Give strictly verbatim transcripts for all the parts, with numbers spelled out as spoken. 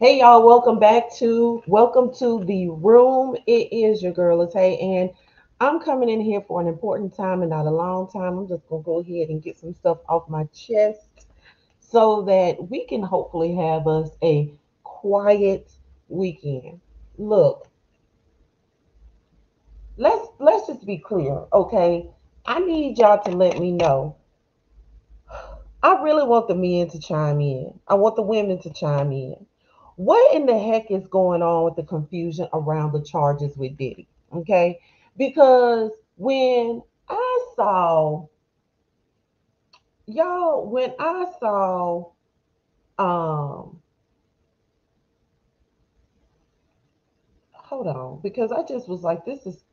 Hey y'all, welcome back to welcome to the room. It is your girl LaTaye, and I'm coming in here for an important time and not a long time. I'm just gonna go ahead and get some stuff off my chest so that we can hopefully have us a quiet weekend. Look, let's let's just be clear, okay? I need y'all to let me know. I really want the men to chime in. I want the women to chime in. What in the heck is going on with the confusion around the charges with Diddy? Okay, because when I saw y'all, when I saw um hold on, because I just was like, this is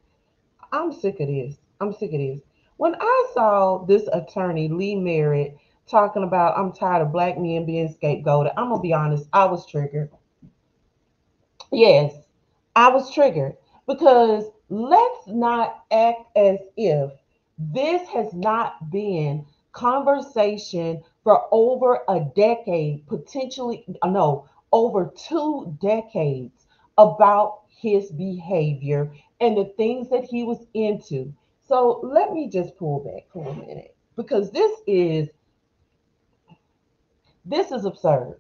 I'm sick of this. I'm sick of this. When I saw this attorney, Lee Merritt, talking about I'm tired of black men being scapegoated, I'm gonna be honest, I was triggered. Yes, I was triggered, because let's not act as if this has not been conversation for over a decade, potentially no, over two decades about his behavior and the things that he was into. So let me just pull back for a minute, because this is This is absurd.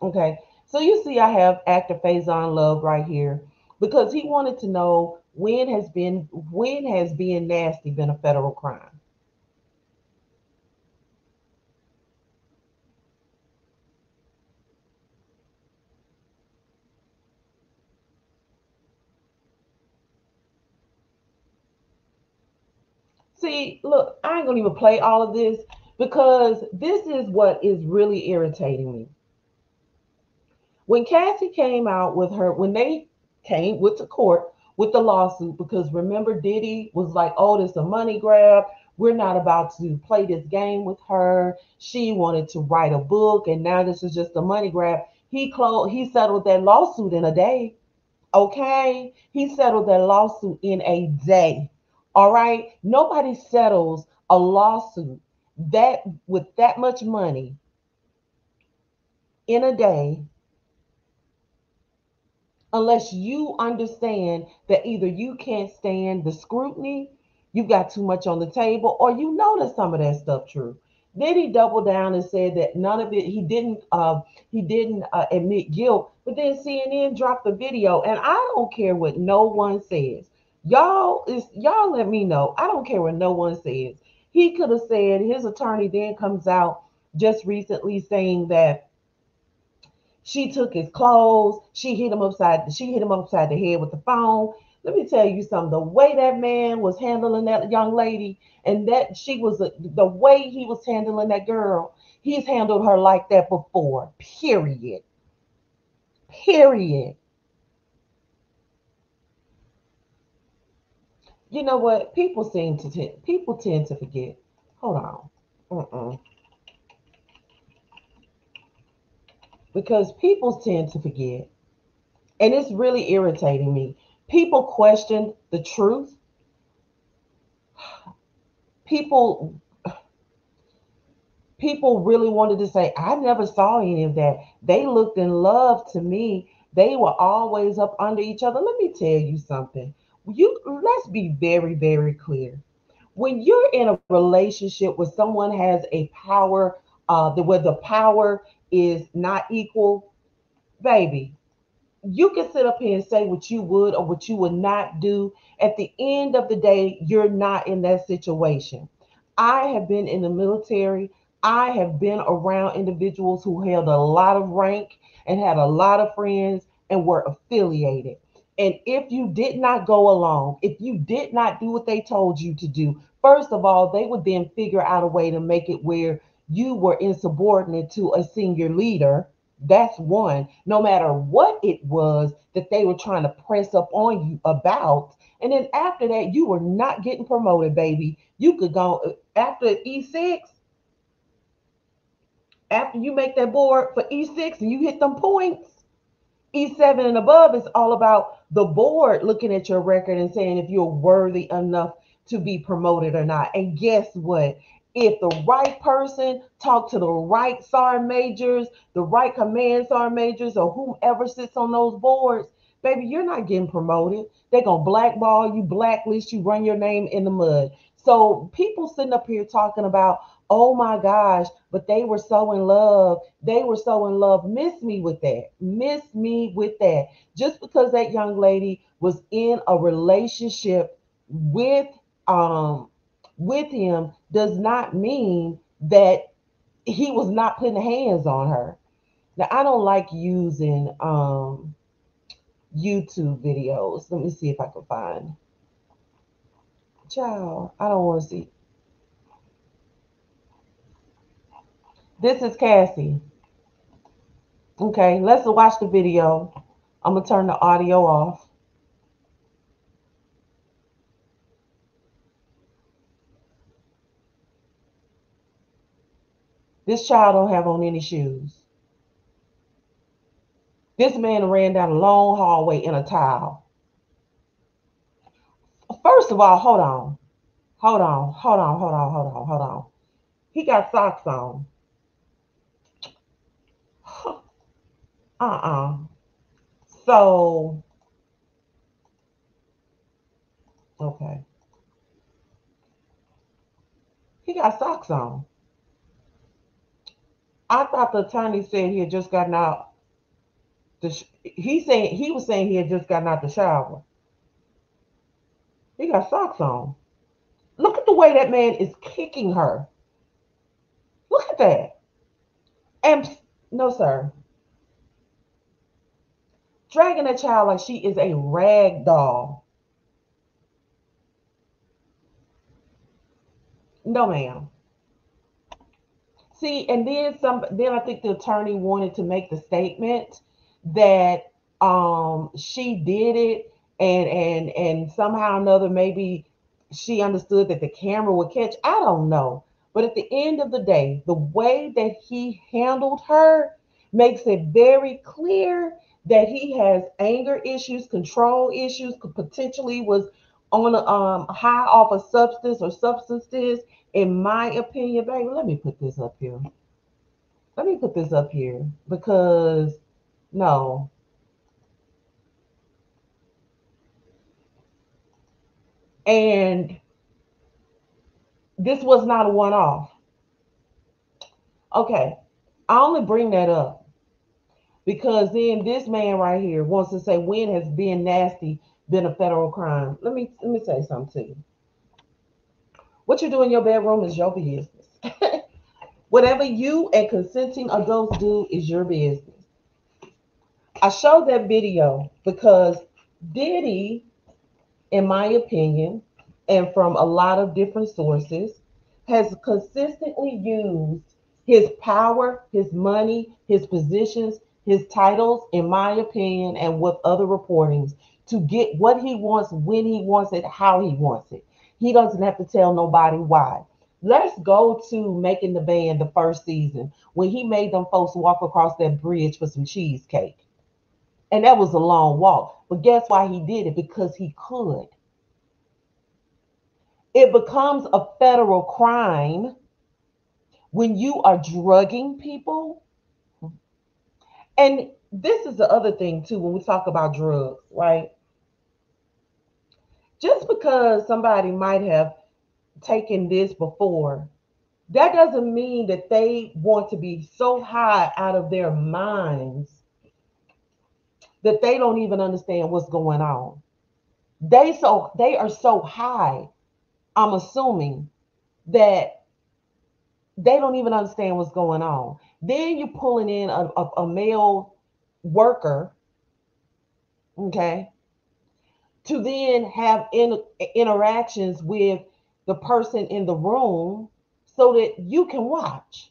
Okay, so you see I have actor Faizon Love right here, because he wanted to know when has been when has being nasty been a federal crime. See, look, I ain't gonna even play all of this, because this is what is really irritating me. When Cassie came out with her, when they came with the court with the lawsuit, because remember Diddy was like, oh, this is a money grab. We're not about to play this game with her. She wanted to write a book, and now this is just a money grab. He closed, he settled that lawsuit in a day. Okay, he settled that lawsuit in a day. All right, nobody settles a lawsuit that with that much money in a day unless you understand that either you can't stand the scrutiny, you've got too much on the table, or you know that some of that stuff true. Then he doubled down and said that none of it, he didn't uh he didn't uh, admit guilt, but then C N N dropped the video, and I don't care what no one says. Y'all is y'all let me know. I don't care what no one says. He could have said, his attorney then comes out just recently saying that she took his clothes, she hit him upside, she hit him upside the head with the phone. Let me tell you something, the way that man was handling that young lady, and that she was, a, the way he was handling that girl, he's handled her like that before, period, period. You know what? People seem to t- people tend to forget. Hold on. Mm-mm. Because people tend to forget. And it's really irritating me. People question the truth. People people really wanted to say, I never saw any of that. They looked in love to me. They were always up under each other. Let me tell you something. You let's be very, very clear. When you're in a relationship where someone has a power, uh, the, where the power is not equal, baby, you can sit up here and say what you would or what you would not do. At the end of the day, you're not in that situation. I have been in the military. I have been around individuals who held a lot of rank and had a lot of friends and were affiliated. And if you did not go along, if you did not do what they told you to do, first of all, they would then figure out a way to make it where you were insubordinate to a senior leader. That's one. No matter what it was that they were trying to press up on you about. And then after that, you were not getting promoted, baby. You could go after E six. After you make that board for E six and you hit them points, E seven and above is all about the board looking at your record and saying if you're worthy enough to be promoted or not. And guess what? If the right person talked to the right sergeant majors, the right command sergeant majors, or whomever sits on those boards, baby, you're not getting promoted. They're going to blackball you, blacklist you, run your name in the mud. So people sitting up here talking about, oh my gosh, but they were so in love. They were so in love. Miss me with that. Miss me with that. Just because that young lady was in a relationship with um with him does not mean that he was not putting hands on her. Now, I don't like using um YouTube videos. Let me see if I can find. Child, I don't want to see. This is Cassie. Okay, let's watch the video. I'm going to turn the audio off. This child don't have on any shoes. This man ran down a long hallway in a towel. First of all, hold on. Hold on, hold on, hold on, hold on, hold on. He got socks on. Uh-uh. So, okay. He got socks on. I thought the attorney said he had just gotten out. The sh he saying he was saying he had just gotten out the shower. He got socks on. Look at the way that man is kicking her. Look at that. And no, sir. Dragging a child like she is a rag doll. No, ma'am. See, and then some. Then I think the attorney wanted to make the statement that um, she did it, and and and somehow or another, maybe she understood that the camera would catch. I don't know, but at the end of the day, the way that he handled her makes it very clear that he has anger issues, control issues, could potentially was on a um, high off of substance or substances. In my opinion, baby, let me put this up here. Let me put this up here because no. And this was not a one-off. Okay, I only bring that up because then this man right here wants to say, when has being nasty been a federal crime? Let me let me say something to you. What you do in your bedroom is your business. Whatever you and consenting adults do is your business. I showed that video because Diddy, in my opinion, and from a lot of different sources, has consistently used his power, his money, his positions, his titles, in my opinion, and with other reportings, to get what he wants, when he wants it, how he wants it. He doesn't have to tell nobody why. Let's go to Making the Band, the first season, when he made them folks walk across that bridge for some cheesecake. And that was a long walk. But guess why he did it? Because he could. It becomes a federal crime when you are drugging people. And this is the other thing, too, when we talk about drugs, right? Just because somebody might have taken this before, that doesn't mean that they want to be so high out of their minds that they don't even understand what's going on. They so they are so high, I'm assuming, that they don't even understand what's going on. Then you're pulling in a, a, a male worker, okay, to then have in, interactions with the person in the room so that you can watch.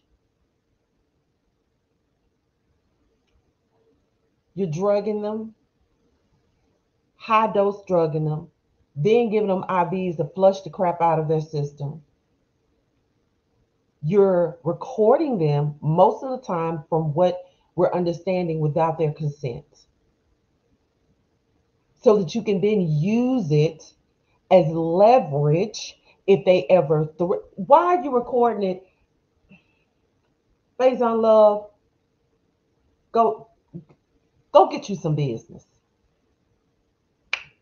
You're drugging them, high dose drugging them, then giving them I Vs to flush the crap out of their system. You're recording them most of the time, from what we're understanding, without their consent, so that you can then use it as leverage if they ever, th- why are you recording it? Faizon Love, go, go get you some business.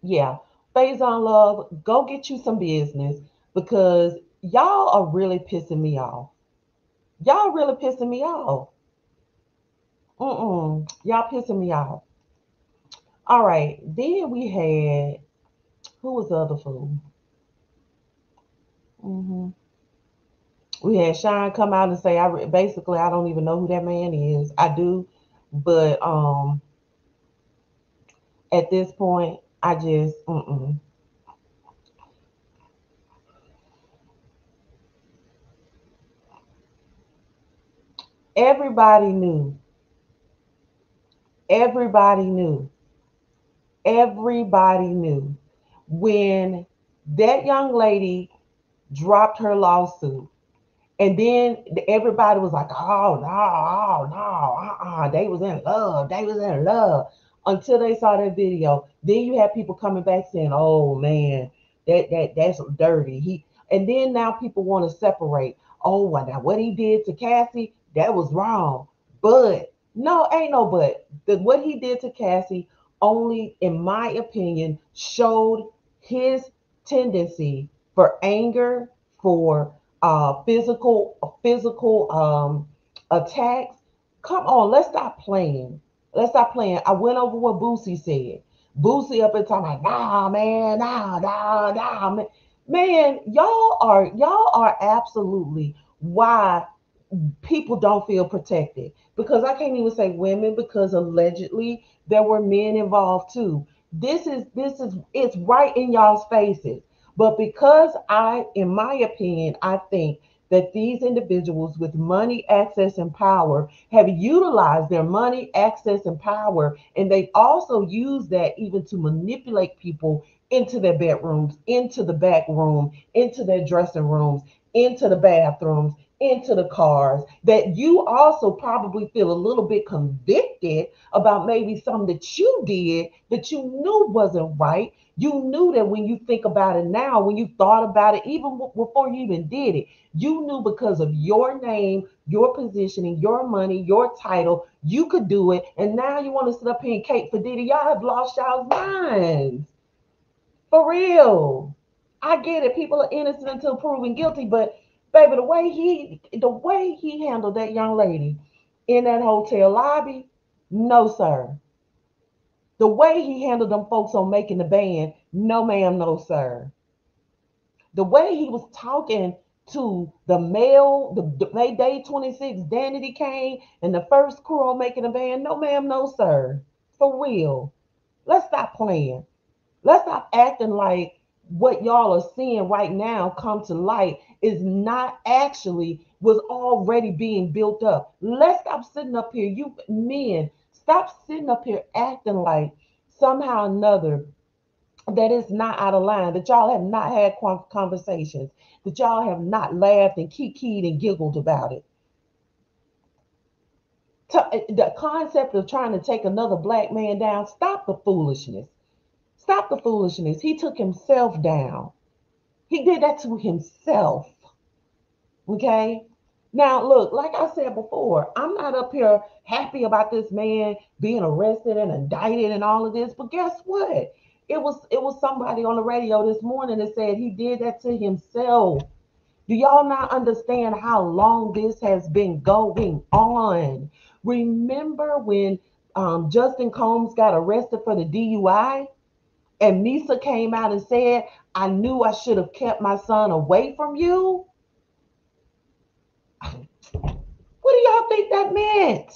Yeah, Faizon Love, go get you some business, because y'all are really pissing me off. Y'all really pissing me off. Mm-mm. Y'all pissing me off. All right. Then we had, who was the other fool? Mm-hmm. We had Sean come out and say, I re- basically, I don't even know who that man is. I do. But um, at this point, I just, mm-mm. Everybody knew. Everybody knew. Everybody knew when that young lady dropped her lawsuit, and then everybody was like, "Oh no, oh no, uh-uh. They was in love. They was in love." Until they saw that video, then you had people coming back saying, "Oh man, that that that's dirty." He, and then now people want to separate. Oh, now what he did to Cassie, that was wrong. But no, ain't no but. The, what he did to Cassie only, in my opinion, showed his tendency for anger, for uh, physical physical um, attacks. Come on, let's stop playing. Let's stop playing. I went over what Boosie said. Boosie up and talking like, nah, man, nah, nah, nah, man. Man, y'all are y'all are absolutely why people don't feel protected, because I can't even say women, because allegedly there were men involved too. This is this is it's right in y'all's faces. But because I, in my opinion, I think that these individuals with money, access, and power have utilized their money, access, and power, and they've also used that even to manipulate people into their bedrooms, into the back room, into their dressing rooms, into the bathrooms, into the cars, that you also probably feel a little bit convicted about maybe something that you did that you knew wasn't right. You knew that when you think about it now, when you thought about it, even before you even did it, you knew because of your name, your positioning, your money, your title, you could do it. And now you want to sit up here and cape for Diddy. Y'all have lost y'all's minds. For real. I get it. People are innocent until proven guilty, but baby, the way he the way he handled that young lady in that hotel lobby, no sir. The way he handled them folks on Making the Band, no ma'am, no sir. The way he was talking to the male, the, the May Day twenty-six, Danity Kane, and the first crew on Making the Band, no ma'am, no sir. For real. Let's stop playing. Let's stop acting like what y'all are seeing right now come to light is not actually was already being built up. Let's stop sitting up here. You men, stop sitting up here acting like somehow or another that it's not out of line, that y'all have not had conversations, that y'all have not laughed and kikied and giggled about it. The concept of trying to take another black man down, stop the foolishness. Stop the foolishness. He took himself down. He did that to himself. Okay? Now, look, like I said before, I'm not up here happy about this man being arrested and indicted and all of this. But guess what? It was it was somebody on the radio this morning that said he did that to himself. Do y'all not understand how long this has been going on? Remember when um, Justin Combs got arrested for the D U I? And Misa came out and said, I knew I should have kept my son away from you. What do y'all think that meant?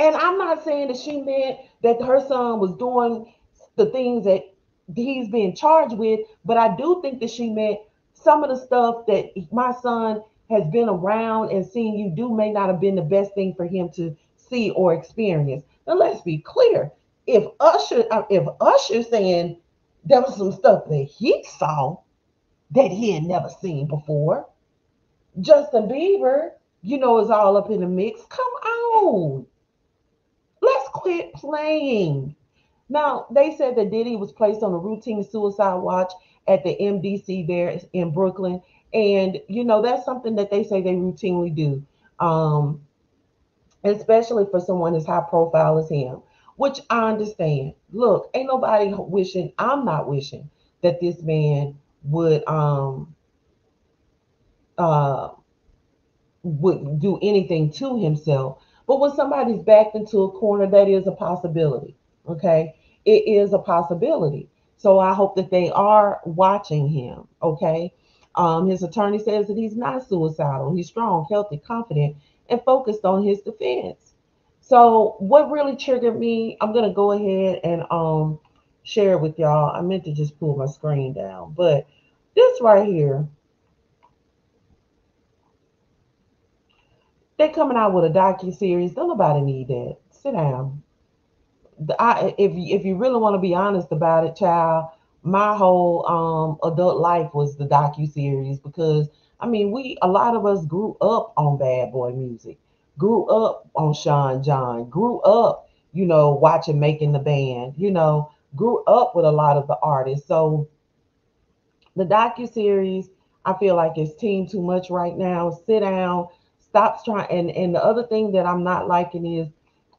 And I'm not saying that she meant that her son was doing the things that he's being charged with, but I do think that she meant some of the stuff that my son has been around and seen you do may not have been the best thing for him to see or experience. Now, let's be clear. If Usher, if Usher saying there was some stuff that he saw that he had never seen before, Justin Bieber, you know, is all up in the mix. Come on. Let's quit playing. Now, they said that Diddy was placed on a routine suicide watch at the M D C there in Brooklyn. And, you know, that's something that they say they routinely do, um, especially for someone as high profile as him, which I understand. Look, ain't nobody wishing, I'm not wishing that this man would um, uh, would do anything to himself. But when somebody's backed into a corner, that is a possibility. Okay, it is a possibility. So I hope that they are watching him. Okay, um, his attorney says that he's not suicidal. He's strong, healthy, confident, and focused on his defense. So what really triggered me, I'm gonna go ahead and um share it with y'all. I meant to just pull my screen down, but this right here, they're coming out with a docu-series. Don't nobody need that. Sit down. I, if, you, if you really want to be honest about it, child, my whole um, adult life was the docu-series, because, I mean, we, a lot of us grew up on Bad Boy music, grew up on Sean John, grew up, you know, watching Making the Band, you know, grew up with a lot of the artists. So the docu-series, I feel like it's team too much right now. Sit down. Stop trying. And, and the other thing that I'm not liking is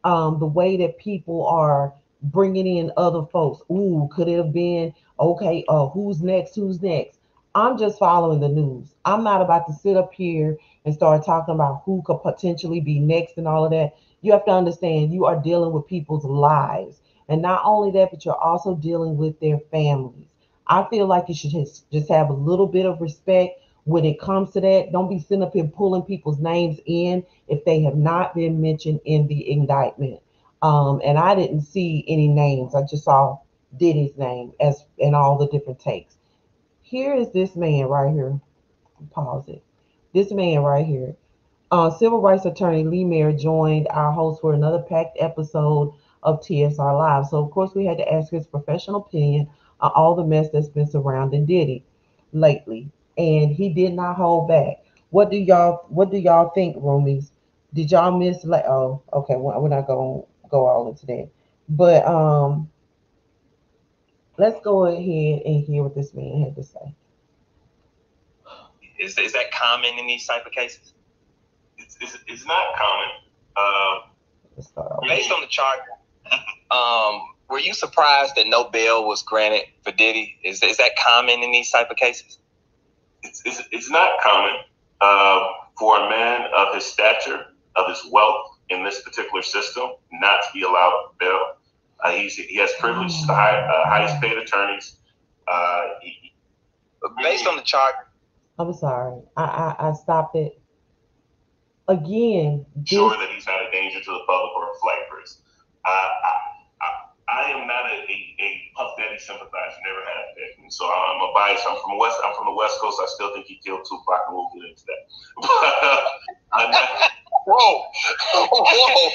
um, the way that people are bringing in other folks. Ooh, could it have been, okay, uh, who's next, who's next? I'm just following the news. I'm not about to sit up here and start talking about who could potentially be next and all of that. You have to understand you are dealing with people's lives. And not only that, but you're also dealing with their families. I feel like you should just have a little bit of respect when it comes to that. Don't be sitting up here pulling people's names in if they have not been mentioned in the indictment. Um, and I didn't see any names. I just saw Diddy's name as in all the different takes. Here is this man right here. Pause it. This man right here. Uh, civil rights attorney Lee Merritt joined our host for another packed episode of T S R Live. So, of course, we had to ask his professional opinion on all the mess that's been surrounding Diddy lately. And he did not hold back. What do y'all, what do y'all think, roomies? Did y'all miss? Like, oh, okay. We're not gonna go all into that. But um, let's go ahead and hear what this man had to say. Is is that common in these type of cases? It's it's, it's not common. Uh, let's start off. Based on the chart, um, were you surprised that no bail was granted for Diddy? Is is that common in these type of cases? It's, it's, it's not common uh, for a man of his stature, of his wealth in this particular system, not to be allowed bail. Uh, he's, he has privilege to the high, uh, highest paid attorneys. Uh, he, Based he, on the chart. I'm sorry. I, I, I stopped it. Again. Sure that he's not a danger to the public or a flight risk. Uh, I, I am not a, a, a Puff Daddy sympathizer, never have been. So I'm a bias. I'm from West. I'm from the West Coast. I still think he killed Tupac, and we'll get into that. But, uh, whoa, whoa!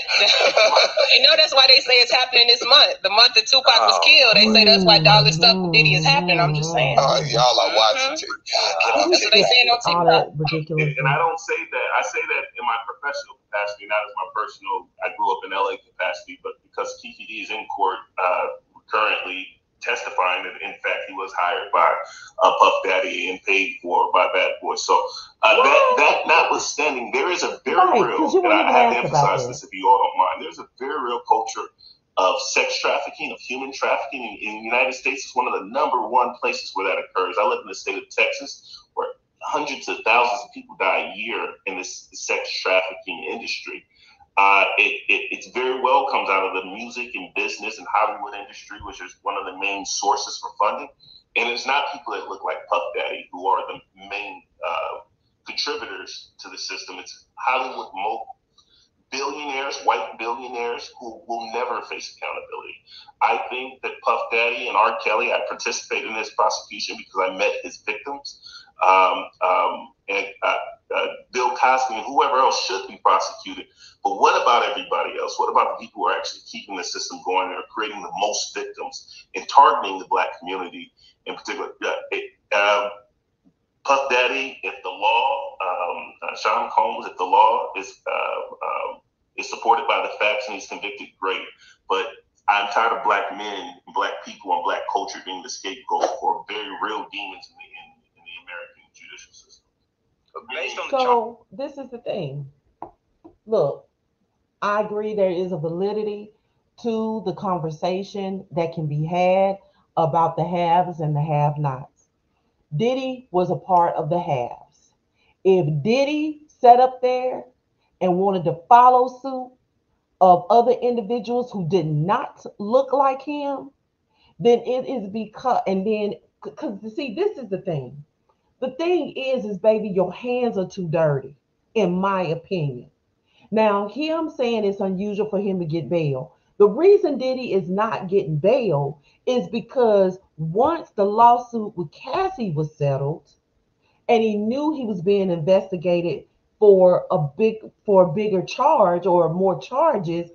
You know that's why they say it's happening this month. The month that Tupac was killed, they say that's why dollar stuff with Diddy is happening. I'm just saying. Uh, y'all are watching. Mm-hmm. That's what they saying on TikTok. And, and I don't say that. I say that in my professional capacity, not as my personal. I grew up in L A capacity, but because Kiki D is in court uh, currently testifying that in fact he was hired by uh, Puff Daddy and paid for by Bad Boy. So uh, that that notwithstanding, there is a very right, real, and I have to emphasize this if you all don't mind, there's a very real culture of sex trafficking, of human trafficking in, in the United States. It's one of the number one places where that occurs. I live in the state of Texas, where hundreds of thousands of people die a year in this sex trafficking industry. Uh, it, it, it's very well comes out of the music and business and Hollywood industry, which is one of the main sources for funding. And it's not people that look like Puff Daddy who are the main uh, contributors to the system. It's Hollywood billionaires, white billionaires who will never face accountability. I think that Puff Daddy and R. Kelly, I participated in this prosecution because I met his victims. Um, um, and uh, uh, Bill Cosby and whoever else should be prosecuted. But what about everybody else? What about the people who are actually keeping the system going and are creating the most victims and targeting the black community in particular? Uh, it, uh, Puff Daddy, if the law, um, uh, Sean Combs, if the law is uh, um, is supported by the facts and he's convicted, great. But I'm tired of black men, black people, and black culture being the scapegoat for very real demons in the in, in the American judicial system. Based on the so chart- this is the thing. Look, I agree there is a validity to the conversation that can be had about the haves and the have-nots. Diddy was a part of the haves. If Diddy sat up there and wanted to follow suit of other individuals who did not look like him, then it is because, and then, because see, this is the thing. The thing is, is baby, your hands are too dirty, in my opinion. Now, him saying it's unusual for him to get bail. The reason Diddy is not getting bail is because once the lawsuit with Cassie was settled, and he knew he was being investigated for a big for a bigger charge or more charges,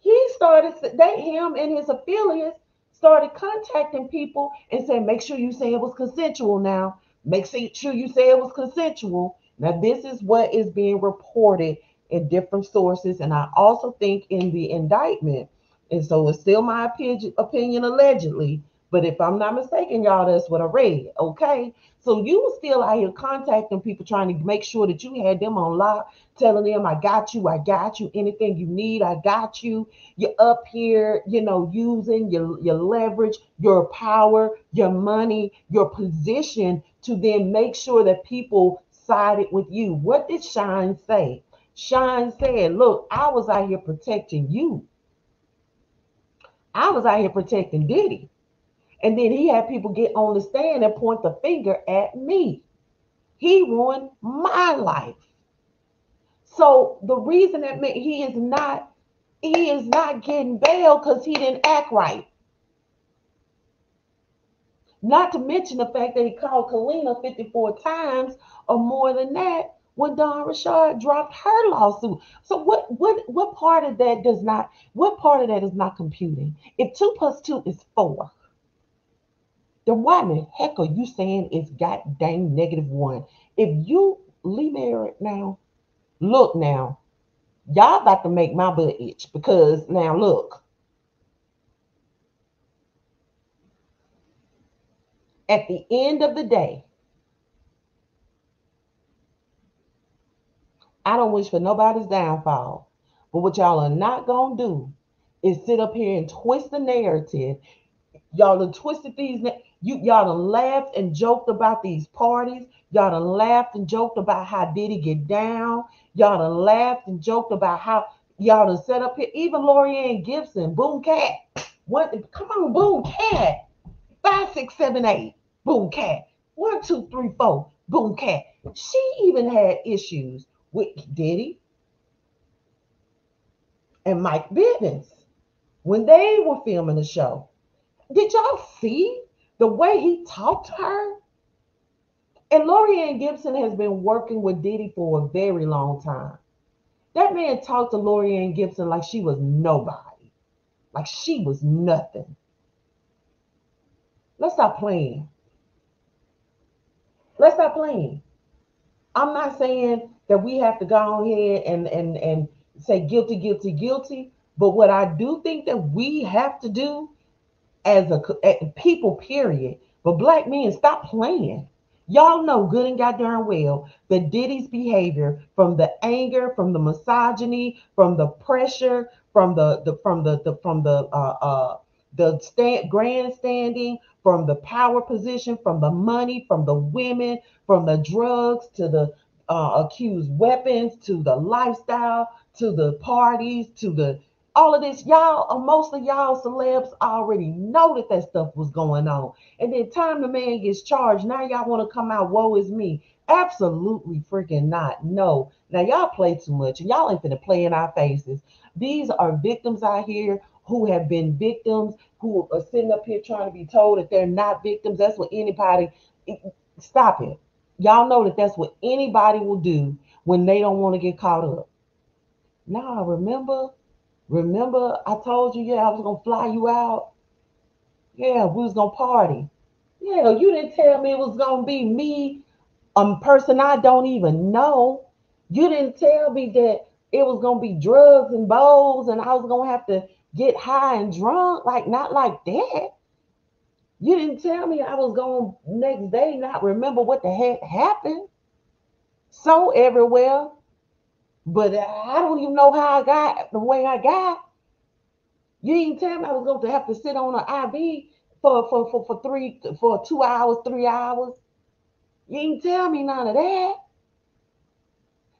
he started that him and his affiliates started contacting people and saying, make sure you say it was consensual now. Make sure you say it was consensual. Now, this is what is being reported in different sources, and I also think in the indictment. And so it's still my opinion, opinion allegedly, but if I'm not mistaken, y'all, that's what I read, okay? So you were still out here contacting people, trying to make sure that you had them on lock, telling them, I got you, I got you, anything you need, I got you. You're up here, you know, using your, your leverage, your power, your money, your position to then make sure that people sided with you. What did Shine say? Shine said, look, I was out here protecting you. I was out here protecting Diddy. And then he had people get on the stand and point the finger at me. He ruined my life. So the reason that meant he is not he is not getting bail because he didn't act right. Not to mention the fact that he called Kalina fifty-four times or more than that when Dawn Rashad dropped her lawsuit. So what what what part of that does not what part of that is not computing? If two plus two is four, then why in the heck are you saying it's god dang negative one? If you, Lee Merritt now, look now, y'all about to make my butt itch because now look. At the end of the day, I don't wish for nobody's downfall, but what y'all are not going to do is sit up here and twist the narrative. Y'all done twisted these. You, y'all done laughed and joked about these parties. Y'all done laughed and joked about how Diddy get down. Y'all done laughed and joked about how y'all done set up here. Even Laurieann Gibson, Boom Cat. What? Come on, Boom Cat. Five, six, seven, eight. Boom Cat. One, two, three, four. Boom Cat. She even had issues with Diddy and Mike Bivins when they were filming the show. Did y'all see the way he talked to her? And Laurieann Gibson has been working with Diddy for a very long time. That man talked to Laurieann Gibson like she was nobody. Like she was nothing. Let's stop playing. Let's stop playing. I'm not saying that we have to go ahead and, and, and say guilty, guilty, guilty. But what I do think that we have to do as a as people, period. But black men, stop playing. Y'all know good and goddamn well that Diddy's behavior, from the anger, from the misogyny, from the pressure, from the, the from the, the from the uh, uh, the stand, grandstanding, from the power position, from the money, from the women, from the drugs to the uh, accused weapons, to the lifestyle, to the parties, to the all of this, y'all, most of y'all celebs already know that that stuff was going on. And then time the man gets charged, now y'all want to come out, woe is me. Absolutely freaking not. No. Now y'all play too much and y'all ain't finna play in our faces. These are victims out here who have been victims, who are sitting up here trying to be told that they're not victims. That's what anybody, stop it. Y'all know that that's what anybody will do when they don't want to get caught up. Now I remember... Remember, I told you, yeah, I was going to fly you out. Yeah, we was going to party. Yeah, you didn't tell me it was going to be me, a person I don't even know. You didn't tell me that it was going to be drugs and bowls and I was going to have to get high and drunk. Like, not like that. You didn't tell me I was going next day not remember what the heck happened. So everywhere. But I don't even know how I got the way I got. You didn't tell me I was going to have to sit on an I V for, for, for, for, three, for two hours, three hours. You didn't tell me none of that.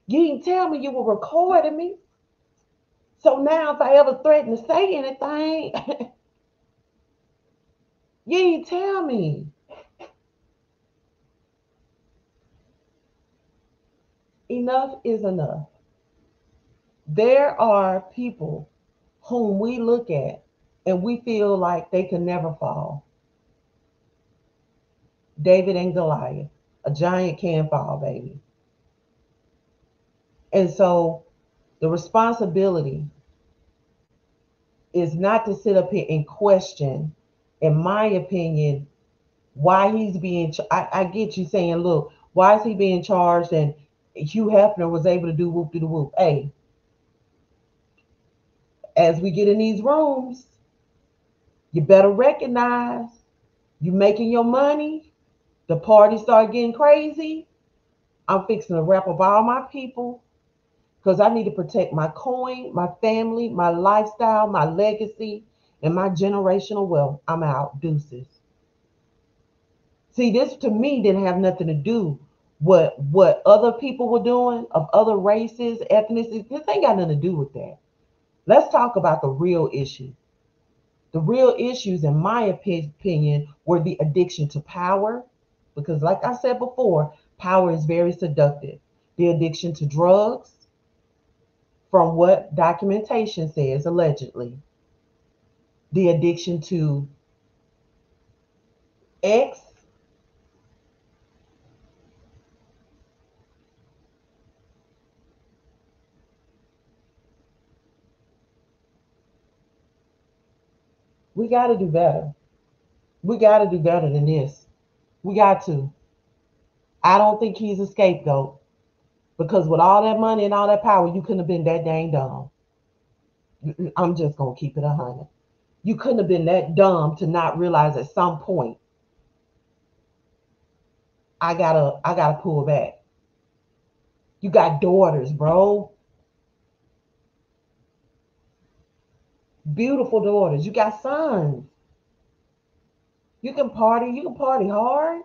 You didn't tell me you were recording me. So now if I ever threaten to say anything, you didn't tell me. Enough is enough. There are people whom we look at and we feel like they can never fall. David and Goliath. A giant can fall, baby. And so the responsibility is not to sit up here and question, in my opinion, why he's being, I, I get you saying, look, why is he being charged and Hugh Hefner was able to do whoop to the whoop. Hey, as we get in these rooms, you better recognize you making your money. The party start getting crazy. I'm fixing to wrap up all my people because I need to protect my coin, my family, my lifestyle, my legacy, and my generational wealth. I'm out. Deuces. See, this to me didn't have nothing to do what what other people were doing of other races, ethnicities. This ain't got nothing to do with that. Let's talk about the real issue. The real issues, in my opinion, were the addiction to power, because like I said before, power is very seductive. The addiction to drugs, from what documentation says, allegedly. The addiction to X, we got to do better. We got to do better than this. We got to. I don't think he's a scapegoat, because with all that money and all that power, you couldn't have been that dang dumb. I'm just going to keep it a hundred. You couldn't have been that dumb to not realize at some point, I got to I gotta pull back. You got daughters, bro. Beautiful daughters. You got sons. You can party. You can party hard.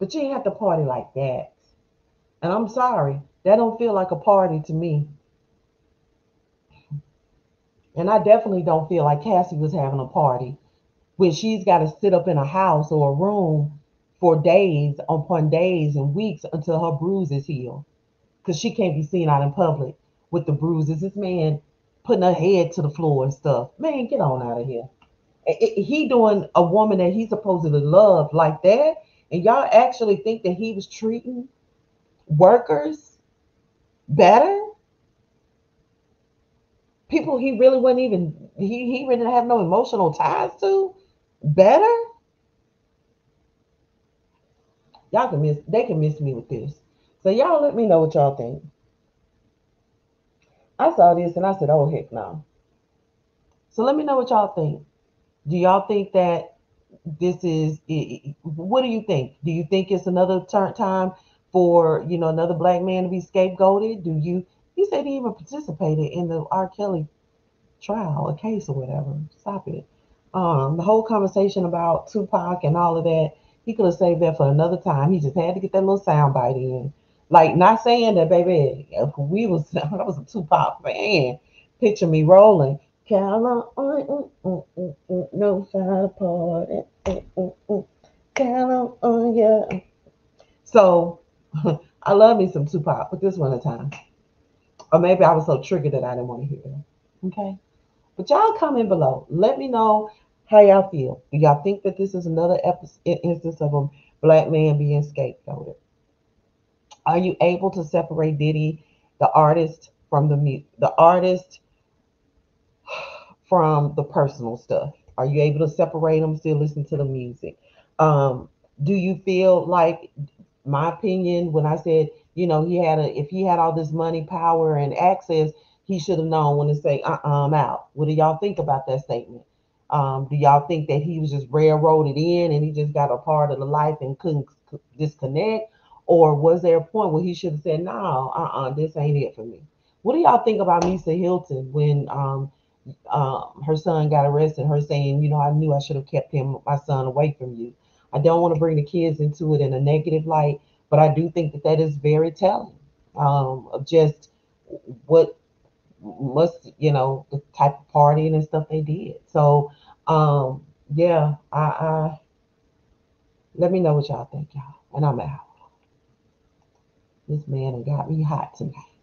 But you ain't have to party like that. And I'm sorry. That don't feel like a party to me. And I definitely don't feel like Cassie was having a party when she's got to sit up in a house or a room for days upon days and weeks until her bruises heal. Because she can't be seen out in public with the bruises. This man putting her head to the floor and stuff. Man, get on out of here. It, it, he doing a woman that he's supposed to love like that. And y'all actually think that he was treating workers better? People he really wasn't even, he, he really didn't have no emotional ties to better? Y'all can miss, they can miss me with this. So y'all let me know what y'all think. I saw this and I said, oh, heck no. So let me know what y'all think. Do y'all think that this is, what do you think? Do you think it's another time for, you know, another black man to be scapegoated? Do you, you said he even participated in the R. Kelly trial, a case or whatever. Stop it. Um, the whole conversation about Tupac and all of that, he could have saved that for another time. He just had to get that little soundbite in. Like, not saying that, baby, we was, I was a Tupac fan. Picture me rolling. California, no side party. California. So, I love me some Tupac, but this one at a time. Or maybe I was so triggered that I didn't want to hear it. Okay? But y'all comment below. Let me know how y'all feel. Do y'all think that this is another episode, instance of a black man being scapegoated? Are you able to separate Diddy, the artist, from the the artist from the personal stuff? Are you able to separate them? Still listen to the music? Um, do you feel like, my opinion, when I said you know, he had a, if he had all this money, power, and access, he should have known when to say, uh-uh, I'm out. What do y'all think about that statement? Um, do y'all think that he was just railroaded in and he just got a part of the life and couldn't disconnect? Or was there a point where he should have said, no, uh-uh, this ain't it for me? What do y'all think about Misa Hilton when um, uh, her son got arrested, her saying, you know, I knew I should have kept him, my son, away from you? I don't want to bring the kids into it in a negative light, but I do think that that is very telling um, of just what must, you know, the type of partying and stuff they did. So, um, yeah, I, I let me know what y'all think, y'all, and I'm out. This man got me hot tonight.